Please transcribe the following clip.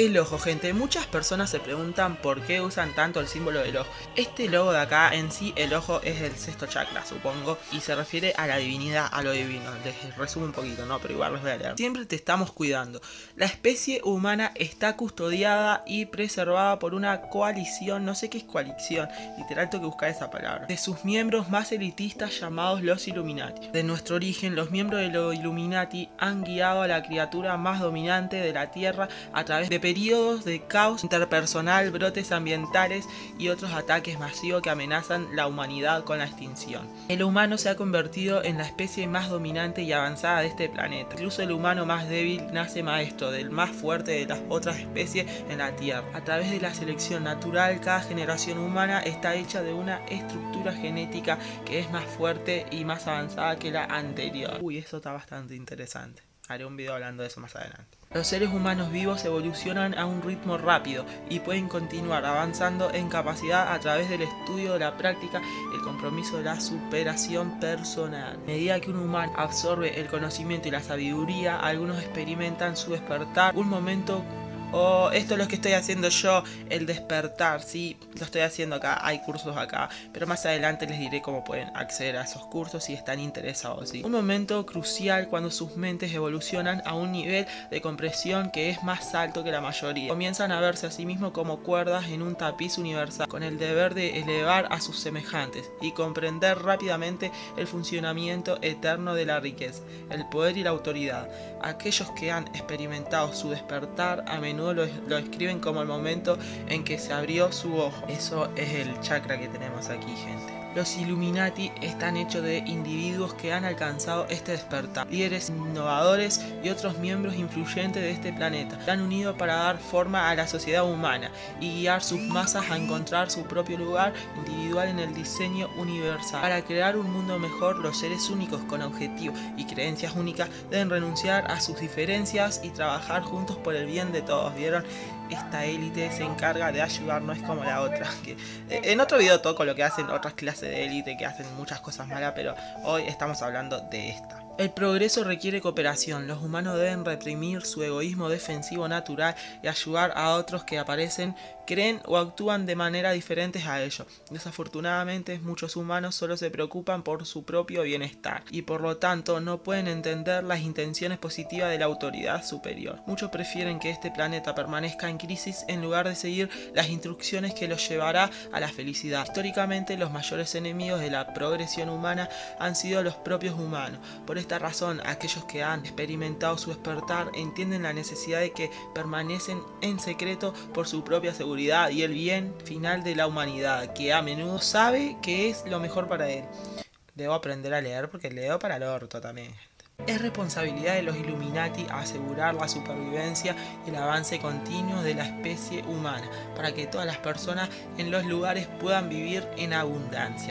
El ojo, gente. Muchas personas se preguntan por qué usan tanto el símbolo del ojo. Este logo de acá, en sí, el ojo es el sexto chakra, supongo, y se refiere a la divinidad, a lo divino. Les resumo un poquito, ¿no? Pero igual los voy a leer. Siempre te estamos cuidando. La especie humana está custodiada y preservada por una coalición, no sé qué es coalición, literal tengo que buscar esa palabra, de sus miembros más elitistas llamados los Illuminati. De nuestro origen, los miembros de los Illuminati han guiado a la criatura más dominante de la Tierra a través de periodos de caos interpersonal, brotes ambientales y otros ataques masivos que amenazan la humanidad con la extinción. El humano se ha convertido en la especie más dominante y avanzada de este planeta. Incluso el humano más débil nace maestro del más fuerte de las otras especies en la Tierra. A través de la selección natural, cada generación humana está hecha de una estructura genética que es más fuerte y más avanzada que la anterior. Uy, eso está bastante interesante. Haré un video hablando de eso más adelante. Los seres humanos vivos evolucionan a un ritmo rápido y pueden continuar avanzando en capacidad a través del estudio, de la práctica, el compromiso de la superación personal. A medida que un humano absorbe el conocimiento y la sabiduría, algunos experimentan su despertar, un momento... Oh, esto es lo que estoy haciendo yo, el despertar, sí, lo estoy haciendo acá, hay cursos acá, pero más adelante les diré cómo pueden acceder a esos cursos si están interesados, ¿sí? Un momento crucial cuando sus mentes evolucionan a un nivel de comprensión que es más alto que la mayoría. Comienzan a verse a sí mismos como cuerdas en un tapiz universal, con el deber de elevar a sus semejantes y comprender rápidamente el funcionamiento eterno de la riqueza, el poder y la autoridad. Aquellos que han experimentado su despertar a menudo lo escriben como el momento en que se abrió su ojo. Eso es el chakra que tenemos aquí, gente. Los Illuminati están hechos de individuos que han alcanzado este despertar, líderes innovadores y otros miembros influyentes de este planeta. Se han unido para dar forma a la sociedad humana y guiar sus masas a encontrar su propio lugar individual en el diseño universal. Para crear un mundo mejor, los seres únicos con objetivos y creencias únicas deben renunciar a sus diferencias y trabajar juntos por el bien de todos. ¿Vieron? Esta élite se encarga de ayudar, no es como la otra. Que en otro video toco lo que hacen otras clases de élite que hacen muchas cosas malas, pero hoy estamos hablando de esta. El progreso requiere cooperación. Los humanos deben reprimir su egoísmo defensivo natural y ayudar a otros que aparecen, creen o actúan de manera diferentes a ellos. Desafortunadamente, muchos humanos solo se preocupan por su propio bienestar y por lo tanto no pueden entender las intenciones positivas de la autoridad superior. Muchos prefieren que este planeta permanezca en crisis en lugar de seguir las instrucciones que los llevará a la felicidad. Históricamente, los mayores enemigos de la progresión humana han sido los propios humanos. Por esta razón, aquellos que han experimentado su despertar entienden la necesidad de que permanecen en secreto por su propia seguridad y el bien final de la humanidad, que a menudo sabe que es lo mejor para él. Debo aprender a leer porque leo para el orto también. Es responsabilidad de los Illuminati asegurar la supervivencia y el avance continuo de la especie humana para que todas las personas en los lugares puedan vivir en abundancia.